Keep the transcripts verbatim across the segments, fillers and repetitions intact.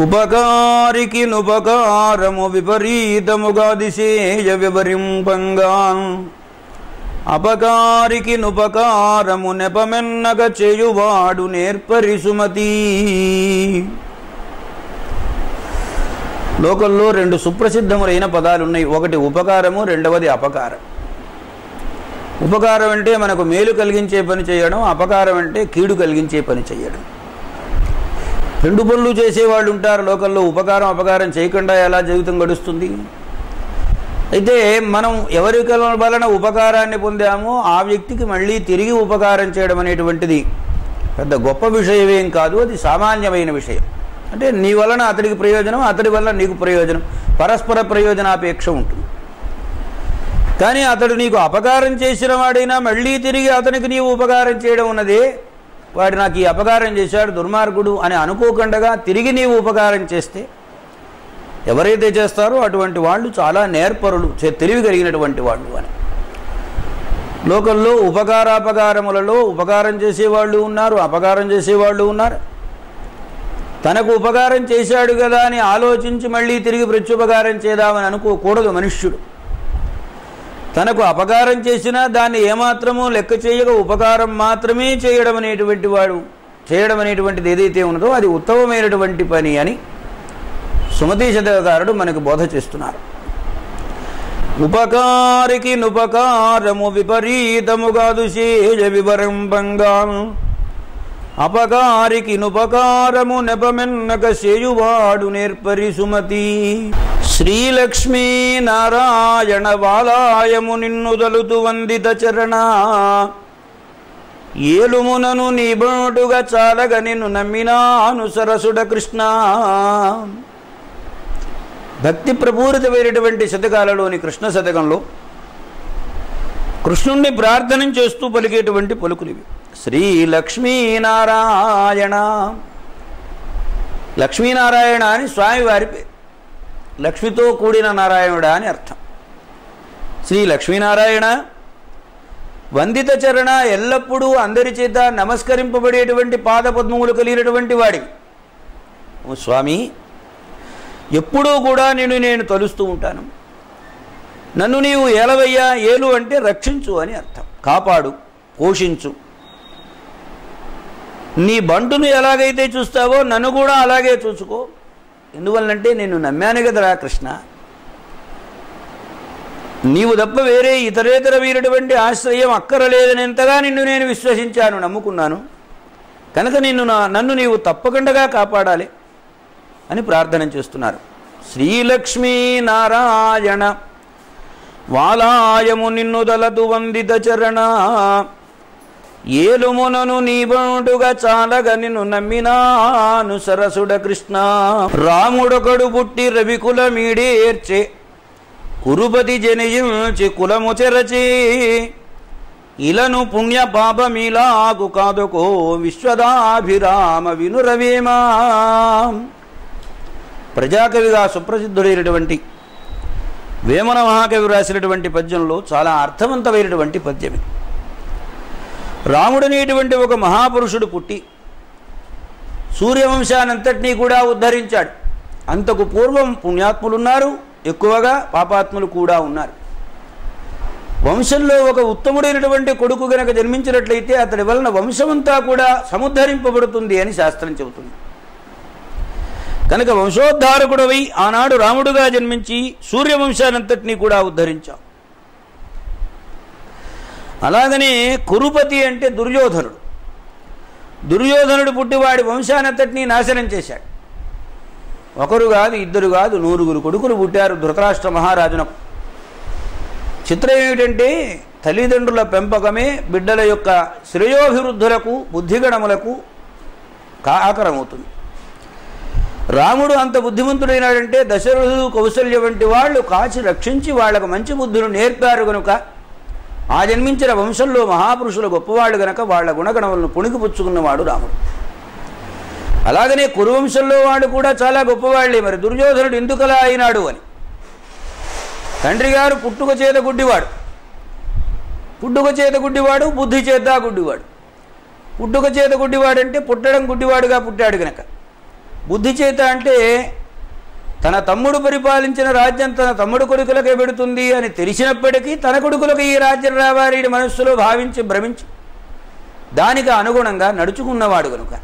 उपकारी उपकारमु विपरीतमुगा दिशेय विवरिंपंगा अपकारी उपकारमु नेपमेन्नग चेयुवाडु नेर्परि सुमती। లోకంలో రెండు సుప్రసిద్ధములైన పదాలు ఉన్నాయి. ఒకటి ఉపకారము, రెండవది అపకారం. ఉపకారం అంటే మనకు మేలు కలిగించే పని చేయడం, అపకారం అంటే కీడు కలిగించే పని చేయడం. రెండు పనులు చేసేవాళ్ళు ఉంటారు లోకంలో. ఉపకారం అపకారం చేయకుండా ఎలా జీవితం గడుస్తుంది? అయితే మనం ఎవరికి వలన ఉపకారాన్ని పొందామో ఆ వ్యక్తికి మళ్ళీ తిరిగి ఉపకారం చేయడం అనేటువంటిది పెద్ద గొప్ప విషయమేం కాదు, అది సామాన్యమైన విషయం. అంటే నీ వలన అతడికి ప్రయోజనం, అతడి వల్ల నీకు ప్రయోజనం, పరస్పర ప్రయోజనాపేక్ష ఉంటుంది. కానీ అతడు నీకు అపకారం చేసిన వాడైనా మళ్ళీ తిరిగి అతనికి నీవు ఉపకారం చేయడం ఉన్నదే. వాడు నాకు ఈ అపకారం చేశాడు, దుర్మార్గుడు అని అనుకోకుండా తిరిగి నీవు ఉపకారం చేస్తే, ఎవరైతే చేస్తారో అటువంటి వాళ్ళు చాలా నేర్పరులు, తెలివి కలిగినటువంటి వాళ్ళు అని. లోకల్లో ఉపకారాపకారములలో ఉపకారం చేసేవాళ్ళు ఉన్నారు, అపకారం చేసేవాళ్ళు ఉన్నారు. తనకు ఉపకారం చేశాడు కదా అని ఆలోచించి మళ్ళీ తిరిగి ప్రత్యుపకారం చేద్దామని అనుకోకూడదు మనుష్యుడు. తనకు అపకారం చేసినా దాన్ని ఏమాత్రమూ లెక్క చేయక ఉపకారం మాత్రమే చేయడం అనేటువంటి వాడు చేయడం అనేటువంటిది ఏదైతే ఉన్నదో అది ఉత్తమమైనటువంటి పని అని సుమతి శతకారుడు మనకు బోధ చేస్తున్నారు. ఉపకారికి నుపకారము విపరీతముగాదు సేజ వివరంబంగాను అపకారికి నుపకారము నెపమెన్నక చేయువాడు నేర్పరి సుమతి. శ్రీలక్ష్మీ నారాయణ వాలాయము నిన్నుదలుతు వందిత చరణ ఏలుమునను నీ బాటుగా చాలగ నిన్ను నమ్మినాను సరసుడ కృష్ణ. భక్తి ప్రపూరితమైనటువంటి శతకాలలోని కృష్ణ శతకంలో కృష్ణుణ్ణి ప్రార్థన చేస్తూ పలికేటువంటి పలుకులివి. శ్రీ లక్ష్మీనారాయణ, లక్ష్మీనారాయణ అని స్వామివారి పేరు. లక్ష్మితో కూడిన నారాయణుడా అని అర్థం. శ్రీ లక్ష్మీనారాయణ వందిత చరణ, ఎల్లప్పుడూ అందరి చేత నమస్కరింపబడేటువంటి పాదపద్మములు కలిగినటువంటి వాడివి. ఓ స్వామి, ఎప్పుడూ కూడా నేను నేను తలుస్తూ ఉంటాను. నన్ను నీవు ఏలవయ్యా. ఏలు అంటే రక్షించు అని అర్థం. కాపాడు, పోషించు. నీ బంటును ఎలాగైతే చూస్తావో నన్ను కూడా అలాగే చూసుకో. ఎందువల్లంటే నేను నమ్మాను కదరా కృష్ణ. నీవు తప్ప వేరే ఇతరేతర వీరటువంటి ఆశ్రయం అక్కరలేదనేంతగా నిన్ను నేను విశ్వసించాను, నమ్ముకున్నాను. కనుక నిన్ను నన్ను నీవు తప్పకుండా కాపాడాలి అని ప్రార్థన చేస్తున్నారు. శ్రీలక్ష్మీ నారాయణ వాలాయము నిన్ను దలదు వందిత చరణ ఏలుమునను నీ బాటుగా చాలగ నిన్ను నమ్మినాను సరసుడ కృష్ణ. రాముడొకడు పుట్టి రవికుల మీడేర్చే కురుపతి జనించి కులము చెరచి ఇలను పుణ్య పాపమీలాగు కాదుకో విశ్వదాభిరామ వినురవేమా. ప్రజాకవిగా సుప్రసిద్ధుడైనటువంటి వేమన మహాకవి రాసినటువంటి పద్యంలో చాలా అర్థవంతమైనటువంటి పద్యమే. రాముడనేటువంటి ఒక మహాపురుషుడు పుట్టి సూర్యవంశానంతటినీ కూడా ఉద్ధరించాడు. అంతకు పూర్వం పుణ్యాత్ములున్నారు, ఎక్కువగా పాపాత్ములు కూడా ఉన్నారు. వంశంలో ఒక ఉత్తముడైనటువంటి కొడుకు గనక జన్మించినట్లయితే అతడి వలన వంశమంతా కూడా సముద్ధరింపబడుతుంది అని శాస్త్రం చెబుతుంది. కనుక వంశోద్ధారకుడవై ఆనాడు రాముడుగా జన్మించి సూర్యవంశానంతటినీ కూడా ఉద్ధరించాం. అలాగనే కురుపతి అంటే దుర్యోధనుడు. దుర్యోధనుడు పుట్టివాడి వంశానంతటినీ నాశనం చేశాడు. ఒకరు కాదు, ఇద్దరు కాదు, నూరుగురు కొడుకులు పుట్టారు ధృతరాష్ట్ర మహారాజునకు. చిత్రం ఏమిటంటే తల్లిదండ్రుల పెంపకమే బిడ్డల యొక్క శ్రేయోభివృద్ధులకు, బుద్ధిగణములకు ఆకరమవుతుంది. రాముడు అంత బుద్ధిమంతుడైనాడంటే దశరథుడు, కౌశల్య వంటి వాళ్ళు కాచి రక్షించి వాళ్లకు మంచి బుద్ధులు నేర్పారు. కనుక ఆ జన్మించిన వంశంలో మహాపురుషులు గొప్పవాళ్ళు గనక వాళ్ళ గుణగణములను పుణికిపుచ్చుకున్నవాడు రాముడు. అలాగనే కురువంశంలో వాడు కూడా చాలా గొప్పవాళ్లే. మరి దుర్యోధనుడు ఎందుకలా అయినాడు అని, తండ్రి గారు పుట్టుక చేత గుడ్డివాడు, పుట్టుక చేత గుడ్డివాడు బుద్ధి చేత గుడ్డివాడు. పుట్టుక చేత గుడ్డివాడంటే పుట్టడం గుడ్డివాడుగా పుట్టాడు గనక బుద్ధిచేత అంటే తన తమ్ముడు పరిపాలించిన రాజ్యం తన తమ్ముడు కొడుకులకే పెడుతుంది అని తెలిసినప్పటికీ తన కొడుకులకు ఈ రాజ్యం రావాలి మనసులో భావించి భ్రమించి దానికి అనుగుణంగా నడుచుకున్నవాడు గనుక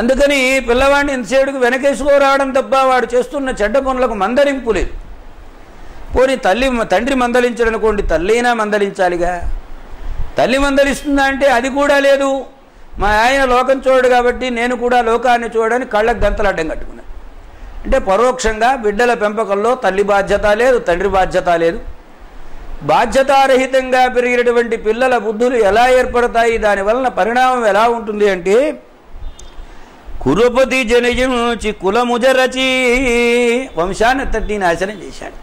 అందుకని పిల్లవాడిని ఇంతసేపుకు వెనకేసుకోరావడం తప్ప వాడు చేస్తున్న చెడ్డ పనులకు మందలింపు లేదు. పోనీ తల్లి తండ్రి మందలించడం అనుకోండి, తల్లైనా మందలించాలిగా. తల్లి మందలిస్తుందా అంటే అది కూడా లేదు. మా ఆయన లోకం చూడడు కాబట్టి నేను కూడా లోకాన్ని చూడడానికి కళ్ళకు గంతలు అడ్డం కట్టుకున్నాను అంటే పరోక్షంగా బిడ్డల పెంపకంలో తల్లి బాధ్యత లేదు, తండ్రి బాధ్యత లేదు. బాధ్యతారహితంగా పెరిగినటువంటి పిల్లల బుద్ధులు ఎలా ఏర్పడతాయి, దానివలన పరిణామం ఎలా ఉంటుంది అంటే కురుపతి జనయుచి కులముజరచి వంశాన్ని తట్టి నాశనం చేశాడు.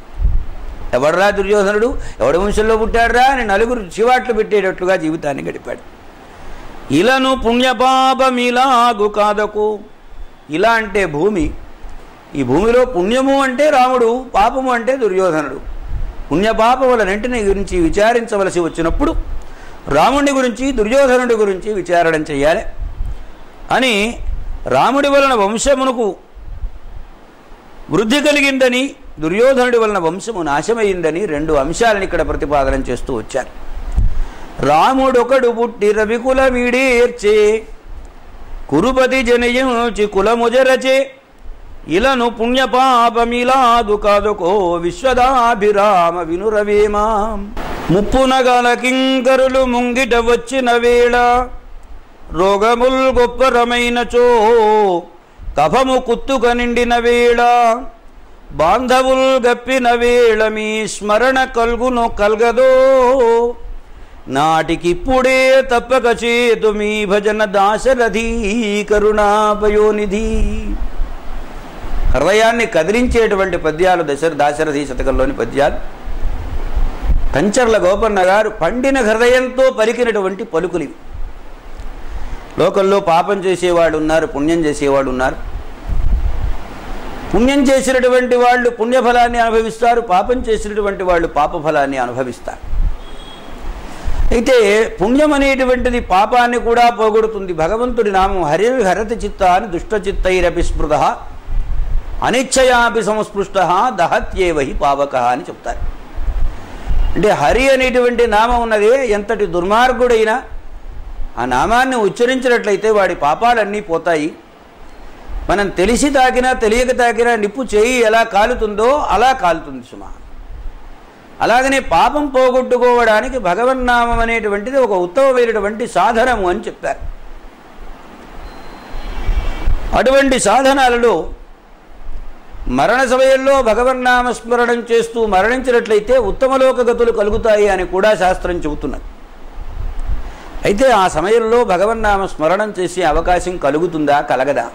ఎవడరా దుర్యోధనుడు, ఎవడ వంశంలో పుట్టాడురా అని నలుగురు చివాట్లు పెట్టేటట్లుగా జీవితాన్ని గడిపాడు. ఇలను పుణ్యపాపమిలాగు కాదకు, ఇలా అంటే భూమి, ఈ భూమిలో పుణ్యము అంటే రాముడు, పాపము అంటే దుర్యోధనుడు. పుణ్యపాపములన్నింటిని గురించి విచారించవలసి వచ్చినప్పుడు రాముడి గురించి దుర్యోధనుడి గురించి విచారణ చేయాలి అని, రాముడి వలన వంశమునకు వృద్ధి కలిగిందని దుర్యోధనుడి వలన వంశము నాశమైందని రెండు అంశాలను ఇక్కడ ప్రతిపాదన చేస్తూ వచ్చారు. రాముడొకడు పుట్టి రవికుల వీడేర్చే కురుపతి జనయుచి కులముజరచే ఇలను పుణ్యపాపమిలాదు కాదుకో విశ్వదాభిరామ వినురవేమా. ముప్పునగల కింకరులు ముంగిట వచ్చిన వేళ రోగముల్ గొప్పరమైనచో కఫము కుత్తుక నిండిన వేళ బాంధవుల్ గప్పిన వేళ మీ స్మరణ కల్గును కల్గదో నాటికిప్పుడే తప్పక చేతు మీ భజన దాశరథీ కరుణాపయోనిధి. హృదయాన్ని కదిలించేటువంటి పద్యాలు దశర దాశరథి శతకంలోని పద్యాలు. కంచర్ల గోపన్న గారు పండిన హృదయంతో పలికినటువంటి పలుకులు. లోకంలో పాపం చేసేవాడు ఉన్నారు, పుణ్యం చేసేవాడు ఉన్నారు. పుణ్యం చేసినటువంటి వాళ్ళు పుణ్యఫలాన్ని అనుభవిస్తారు, పాపం చేసినటువంటి వాళ్ళు పాపఫలాన్ని అనుభవిస్తారు. అయితే పుణ్యం అనేటువంటిది పాపాన్ని కూడా పోగొడుతుంది. భగవంతుడి నామం హరి హరతి చిత్త అని దుష్టచిత్తైరపి స్మృత అనిచ్చయాపి సంస్పృష్ట దహత్యేవహి పావక అని చెప్తారు. అంటే హరి అనేటువంటి నామం ఉన్నదే ఎంతటి దుర్మార్గుడైనా ఆ నామాన్ని ఉచ్చరించినట్లయితే వాడి పాపాలన్నీ పోతాయి. మనం తెలిసి తాకినా తెలియక తాకినా నిప్పు చేయి ఎలా కాలుతుందో అలా కాలుతుంది సుమా. అలాగనే పాపం పోగొట్టుకోవడానికి భగవన్నామం అనేటువంటిది ఒక ఉత్తమమైనటువంటి సాధనము అని చెప్పారు. అటువంటి సాధనాలలో మరణ సమయంలో భగవన్నామస్మరణం చేస్తూ మరణించినట్లయితే ఉత్తమలోక గతులు కలుగుతాయి అని కూడా శాస్త్రం చెబుతున్నది. అయితే ఆ సమయంలో భగవన్నామ స్మరణం చేసే అవకాశం కలుగుతుందా కలగదా?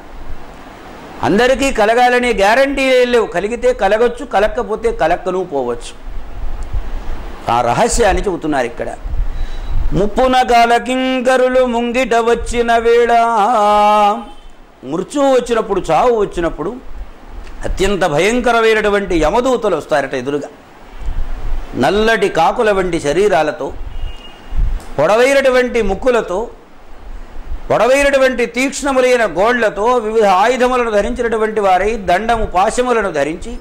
అందరికీ కలగాలనే గ్యారంటీ లేవు. కలిగితే కలగొచ్చు, కలగకపోతే కలక్కను పోవచ్చు. ఆ రహస్యాన్ని చెబుతున్నారు ఇక్కడ. ముప్పున కాలకింకరులు ముంగిట వచ్చిన వేళ, మృత్యువు వచ్చినప్పుడు, చావు వచ్చినప్పుడు అత్యంత భయంకరమైనటువంటి యమదూతలు వస్తారట ఎదురుగా. నల్లటి కాకుల వంటి శరీరాలతో, పొడవైనటువంటి ముక్కులతో, పొడవైనటువంటి తీక్ష్ణములైన గోళ్లతో, వివిధ ఆయుధములను ధరించినటువంటి వారై దండము పాశములను ధరించి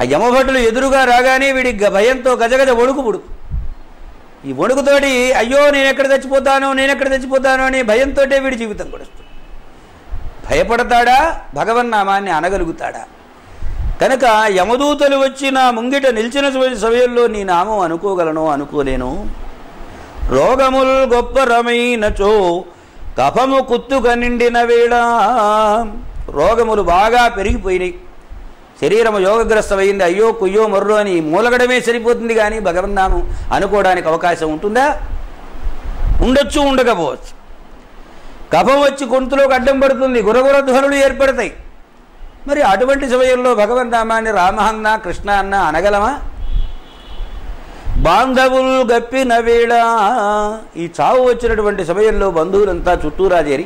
ఆ యమభటులు ఎదురుగా రాగానే వీడి భయంతో గజగజ వణుకు పుడుకు. ఈ వణుకుతోటి అయ్యో నేను ఎక్కడ చచ్చిపోతాను నేను ఎక్కడ చచ్చిపోతాను అనే భయంతో వీడి జీవితం గడుస్తుంది. భయపడతాడా? భగవన్నామాన్ని అనగలుగుతాడా? కనుక యమదూతలు వచ్చి నా ముంగిట నిలిచిన సమయంలో నీ నామం అనుకోగలను అనుకోలేను. రోగముల్ గొప్పరమైనచో కఫము కుత్తుక నిండిన వేళ, రోగములు బాగా పెరిగిపోయినాయి, శరీరము యోగగ్రస్తమైంది, అయ్యో కుయ్యో మర్రో అని మూలగడమే సరిపోతుంది కానీ భగవన్నామం అనుకోవడానికి అవకాశం ఉంటుందా? ఉండొచ్చు, ఉండకపోవచ్చు. కఫం వచ్చి గొంతులోకి అడ్డం పడుతుంది, గురగుర ధ్వనులు ఏర్పడతాయి. మరి అటువంటి సమయంలో భగవన్నామాన్ని రామ అన్న కృష్ణ అన్న అనగలమా? బాంధవులు గప్పిన వేళ, ఈ చావు వచ్చినటువంటి సమయంలో బంధువులంతా చుట్టూరా చేరి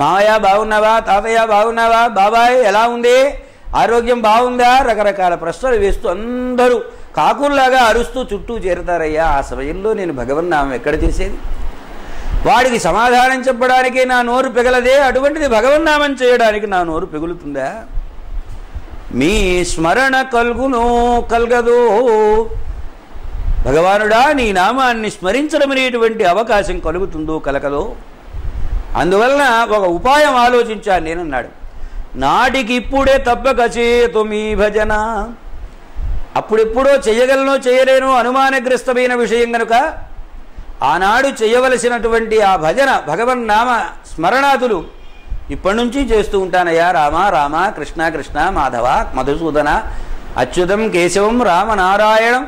మామయ్య బాగున్నావా, తాతయ్య బాగున్నావా, బాబాయ్ ఎలా ఉంది, ఆరోగ్యం బాగుందా, రకరకాల ప్రశ్నలు వేస్తూ అందరూ కాకుల్లాగా అరుస్తూ చుట్టూ చేరుతారయ్యా. ఆ సమయంలో నేను భగవన్నామం ఎక్కడ చేసేది? వాడికి సమాధానం చెప్పడానికి నా నోరు పెగలదే, అటువంటిది భగవన్నామం చేయడానికి నా నోరు పెగులుతుందా? మీ స్మరణ కల్గును కల్గదు. భగవానుడా, నీ నామాన్ని స్మరించడం అనేటువంటి అవకాశం కలుగుతుందో కలగదో. అందువలన ఒక ఉపాయం ఆలోచించాను నేనన్నాడు. నాటికిప్పుడే తప్పక చేతు మీ భజన. అప్పుడెప్పుడో చేయగలనో చేయలేనో అనుమానగ్రస్తమైన విషయం కనుక ఆనాడు చేయవలసినటువంటి ఆ భజన భగవన్నామ స్మరణాదులు ఇప్పటి నుంచి చేస్తూ ఉంటానయ్యా. రామ రామ, కృష్ణ కృష్ణ, మాధవ మధుసూదన, అచ్యుతం కేశవం, రామనారాయణం,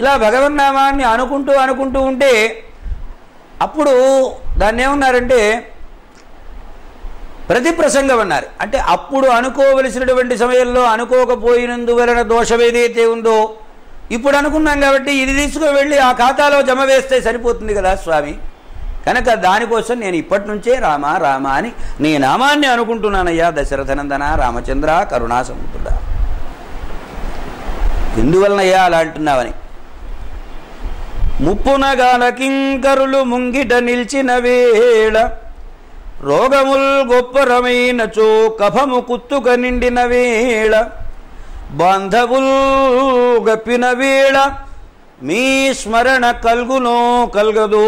ఇలా భగవన్నామాన్ని అనుకుంటూ అనుకుంటూ ఉంటే అప్పుడు దాన్ని ఏమన్నారంటే ప్రతి ప్రసంగం అన్నారు. అంటే అప్పుడు అనుకోవలసినటువంటి సమయంలో అనుకోకపోయినందువలన దోషం ఏదైతే ఉందో ఇప్పుడు అనుకున్నాం కాబట్టి ఇది తీసుకువెళ్ళి ఆ ఖాతాలో జమ వేస్తే సరిపోతుంది కదా స్వామి. కనుక దానికోసం నేను ఇప్పటి నుంచే రామ రామ అని నీ నామాన్ని అనుకుంటున్నానయ్యా దశరథనందన, రామచంద్ర, కరుణాసముద్రుడ. ఎందువలనయ్యా అలా అంటున్నావని. ముప్పునగాన కింకరులు ముంగిట నిలిచిన వేళ రోగముల్ గొప్పరమైనచో కఫము కుత్తుక నిండిన వేళ బాంధవుల్ గప్పిన వేళ మీ స్మరణ కల్గునో కల్గదు.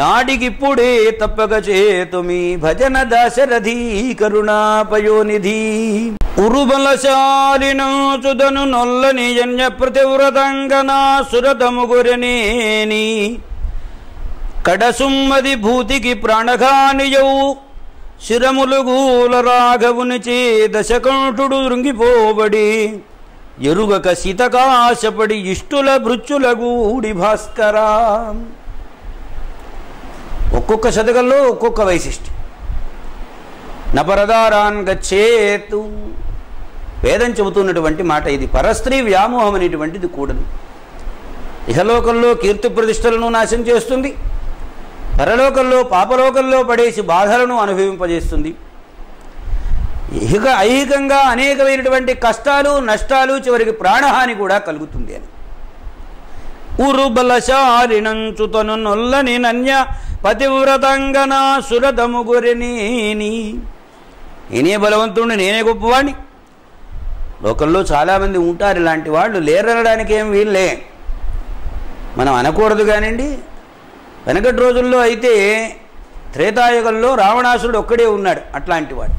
నాడికిప్పుడే తప్పక చేతు మీ భజన దాశరథీ కరుణాపయోనిధి. ఉరుబలశాలిను సుధను నొల్లని జన్య ప్రతివ్రతంగనా సురతముగురనేని కడసుమ్మది భూతికి ప్రాణఘానియవు శిరములుగూల రాఘవునిచే దశకంఠుడు రుంగిపోబడి ఎరుగక శీతకాశపడి ఇష్టుల భృత్యుల గూడి భాస్కరా. ఒక్కొక్క శతకంలో ఒక్కొక్క వైశిష్ట్యం. నపరదారాన్ గచ్చేతు వేదం చెబుతున్నటువంటి మాట ఇది. పరస్త్రీ వ్యామోహం అనేటువంటిది కూడదు. ఇహలోకంలో కీర్తి ప్రతిష్టలను నాశనం చేస్తుంది, పరలోకంలో పాపలోకంలో పడేసి బాధలను అనుభవింపజేస్తుంది. ఇక ఐహికంగా అనేకమైనటువంటి కష్టాలు నష్టాలు, చివరికి ప్రాణహాని కూడా కలుగుతుంది అని. ఉరుబలశాలినంచు తను నొల్లని నన్య పతివ్రతంగనా సురతముగురినేని. నేనే బలవంతుణ్ణి, నేనే గొప్పవాణ్ణి. లోకంలో చాలామంది ఉంటారు ఇలాంటి వాళ్ళు, లేరనడానికి ఏం వీళ్ళే మనం అనకూడదు కానివ్వండి. వెనకటి రోజుల్లో అయితే త్రేతాయుగంలో రావణాసురుడు ఒక్కడే ఉన్నాడు అట్లాంటి వాడు.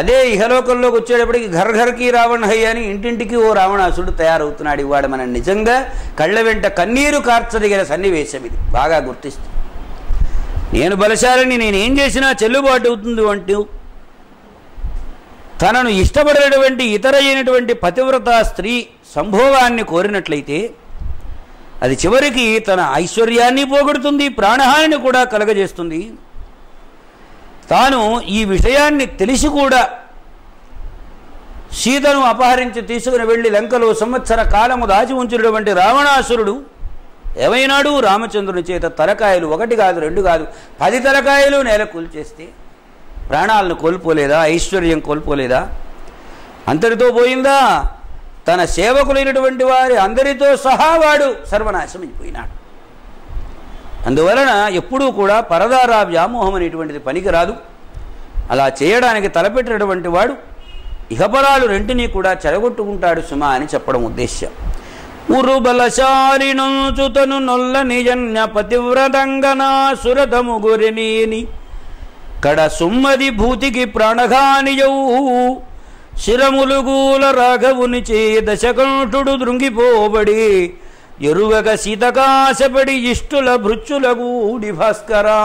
అదే ఇహలోకంలోకి వచ్చేటప్పటికి ఘర్ ఘర్కి రావణ హై అని ఇంటింటికి ఓ రావణాసురుడు తయారవుతున్నాడు ఇవాడు. మనం నిజంగా కళ్ళ వెంట కన్నీరు కార్చదగిన సన్నివేశం ఇది, బాగా గుర్తిస్తుంది. నేను బలశాలని, నేనేం చేసినా చెల్లుబాటు అవుతుంది అంటూ తనను ఇష్టపడినటువంటి ఇతరైనటువంటి పతివ్రత స్త్రీ సంభోగాన్ని కోరినట్లయితే అది చివరికి తన ఐశ్వర్యాన్ని పోగొడుతుంది, ప్రాణహానిని కూడా కలగజేస్తుంది. తాను ఈ విషయాన్ని తెలిసి కూడా సీతను అపహరించి తీసుకుని వెళ్ళి లంకలో సంవత్సర కాలము దాచి ఉంచినటువంటి రావణాసురుడు ఏమైనాడు? రామచంద్రుని చేత తలకాయలు ఒకటి కాదు, రెండు కాదు, పది తలకాయలు నేల కూల్చేస్తే ప్రాణాలను కోల్పోలేదా? ఐశ్వర్యం కోల్పోలేదా? అంతటితో పోయిందా? తన సేవకులైనటువంటి వారి అందరితో సహా వాడు సర్వనాశమైపోయినాడు. అందువలన ఎప్పుడూ కూడా పరదారా వ్యామోహం అనేటువంటిది పనికిరాదు. అలా చేయడానికి తలపెట్టినటువంటి వాడు ఇహపరాలు రెంటినీ కూడా చెరగొట్టుకుంటాడు సుమా అని చెప్పడం ఉద్దేశ్యం. ఉరుబలశాలినుచుతను నొల్లని జన్య పతివ్రతంగనా సురతముగురినేని కడ సుమ్మది భూతికి ప్రాణఘానియవు శిరములుగూల రాఘవునిచే దశకంఠుడు దృంగిపోబడి ఎరుగక శీతకాశపడి ఇష్టుల భృత్యుల గూడి భాస్కరా.